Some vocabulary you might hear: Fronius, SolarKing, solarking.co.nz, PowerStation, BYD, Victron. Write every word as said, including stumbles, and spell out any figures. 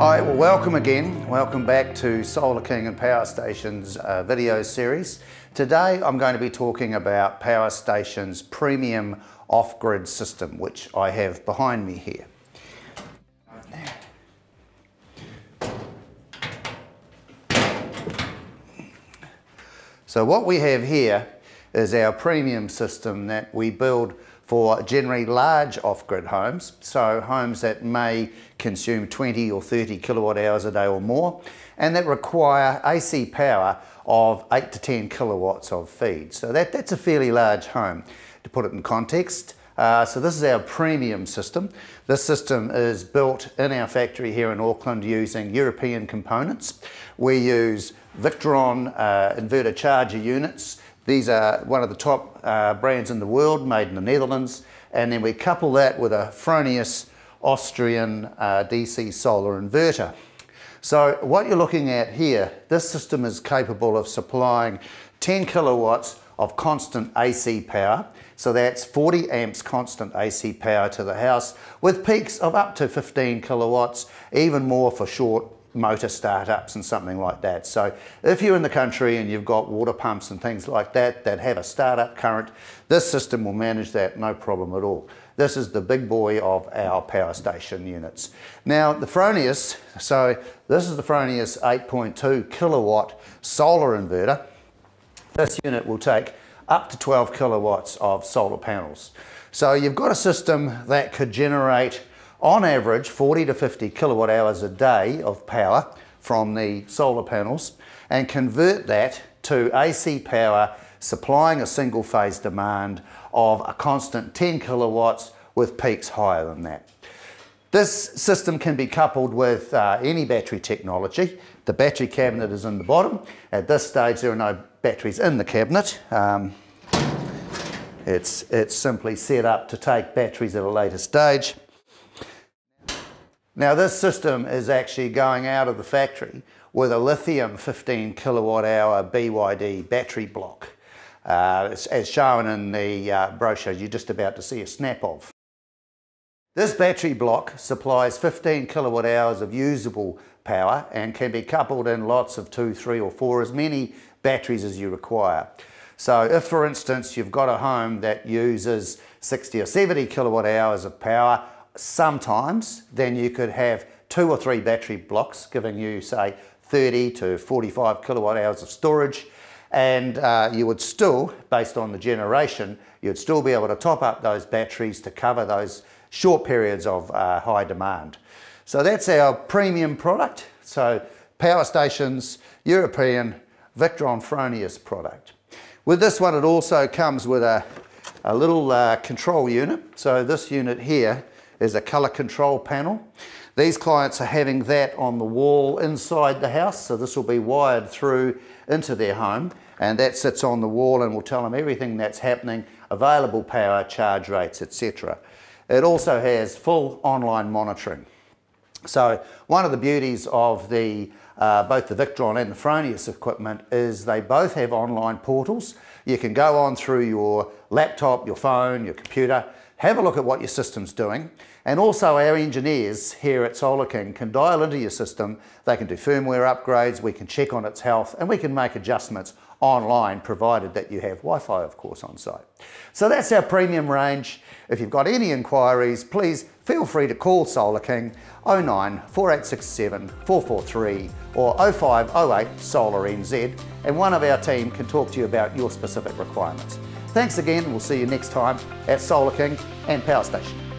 All right, well, welcome again. Welcome back to SolarKing and PowerStation's uh, video series. Today, I'm going to be talking about PowerStation's premium off-grid system, which I have behind me here. So what we have here is our premium system that we build for generally large off-grid homes, so homes that may consume twenty or thirty kilowatt hours a day or more, and that require A C power of eight to ten kilowatts of feed. So that, that's a fairly large home, to put it in context. Uh, so this is our premium system. This system is built in our factory here in Auckland using European components. We use Victron uh, inverter charger units. These are one of the top uh, brands in the world, made in the Netherlands, and then we couple that with a Fronius Austrian uh, D C solar inverter. So what you're looking at here, this system is capable of supplying ten kilowatts of constant A C power. So that's forty amps constant A C power to the house, with peaks of up to fifteen kilowatts, even more for short motor startups and something like that. So if you're in the country and you've got water pumps and things like that that have a startup current, this system will manage that no problem at all. This is the big boy of our power station units. Now the Fronius, so this is the Fronius eight point two kilowatt solar inverter. This unit will take up to twelve kilowatts of solar panels. So you've got a system that could generate on average forty to fifty kilowatt hours a day of power from the solar panels and convert that to A C power, supplying a single phase demand of a constant ten kilowatts with peaks higher than that. This system can be coupled with uh, any battery technology. The battery cabinet is in the bottom. At this stage there are no batteries in the cabinet. Um, it's, it's simply set up to take batteries at a later stage. Now this system is actually going out of the factory with a lithium fifteen kilowatt hour B Y D battery block. Uh, as shown in the uh, brochure you're just about to see a snap of. This battery block supplies fifteen kilowatt hours of usable power and can be coupled in lots of two, three or four, as many batteries as you require. So if, for instance, you've got a home that uses sixty or seventy kilowatt hours of power sometimes, then you could have two or three battery blocks giving you, say, thirty to forty-five kilowatt hours of storage, and uh, you would still, based on the generation, you'd still be able to top up those batteries to cover those short periods of uh, high demand. So that's our premium product. So PowerStation's European Victron Fronius product. With this one, it also comes with a, a little uh, control unit. So this unit here is a colour control panel. These clients are having that on the wall inside the house, so this will be wired through into their home, and that sits on the wall and will tell them everything that's happening, available power, charge rates, et cetera. It also has full online monitoring. So one of the beauties of the, uh, both the Victron and the Fronius equipment is they both have online portals. You can go on through your laptop, your phone, your computer, have a look at what your system's doing, and also our engineers here at SolarKing can dial into your system. They can do firmware upgrades, we can check on its health, and we can make adjustments online, provided that you have Wi-Fi, of course, on site. So that's our premium range. If you've got any inquiries, please feel free to call SolarKing oh nine, four eight six seven, four four three or oh five oh eight solar N Z, and one of our team can talk to you about your specific requirements. Thanks again, and we'll see you next time at SolarKing and PowerStation.